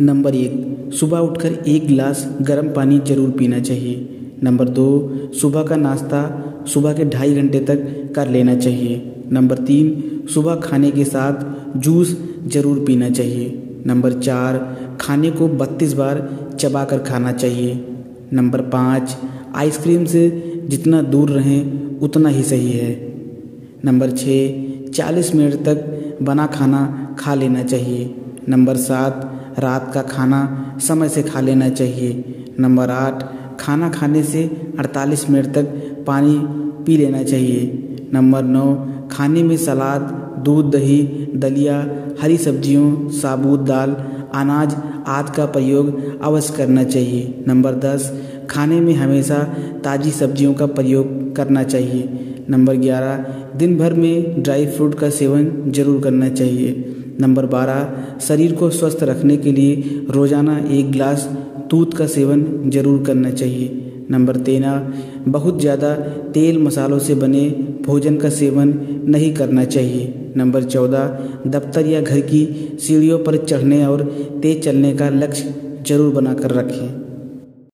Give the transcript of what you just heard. Number 1, सुबह उठकर 1 गिलास गर्म पानी जरूर पीना चाहिए। नंबर 2, सुबह का नाश्ता सुबह के 2.5 घंटे तक कर लेना चाहिए। नंबर 3, सुबह खाने के साथ जूस जरूर पीना चाहिए। नंबर 4, खाने को 32 बार चबाकर खाना चाहिए। नंबर 5, आइसक्रीम से जितना दूर रहें उतना ही सही है। नंबर 6, 40 मिनट तक बना खाना खा लेना चाहिए। नंबर 7, रात का खाना समय से खा लेना चाहिए। नंबर 8, खाना खाने से 48 मिनट तक पानी पी लेना चाहिए। नंबर 9, खाने में सलाद, दूध, दही, दलिया, हरी सब्जियों, साबुत दाल, अनाज आदि का प्रयोग अवश्य करना चाहिए। नंबर 10, खाने में हमेशा ताज़ी सब्जियों का प्रयोग करना चाहिए। नंबर 11, दिन भर में ड्राई फ्रूट का सेवन जरूर करना चाहिए। नंबर 12, शरीर को स्वस्थ रखने के लिए रोज़ाना 1 गिलास दूध का सेवन जरूर करना चाहिए। नंबर 13, बहुत ज़्यादा तेल मसालों से बने भोजन का सेवन नहीं करना चाहिए। नंबर 14, दफ्तर या घर की सीढ़ियों पर चढ़ने और तेज चलने का लक्ष्य जरूर बनाकर रखें।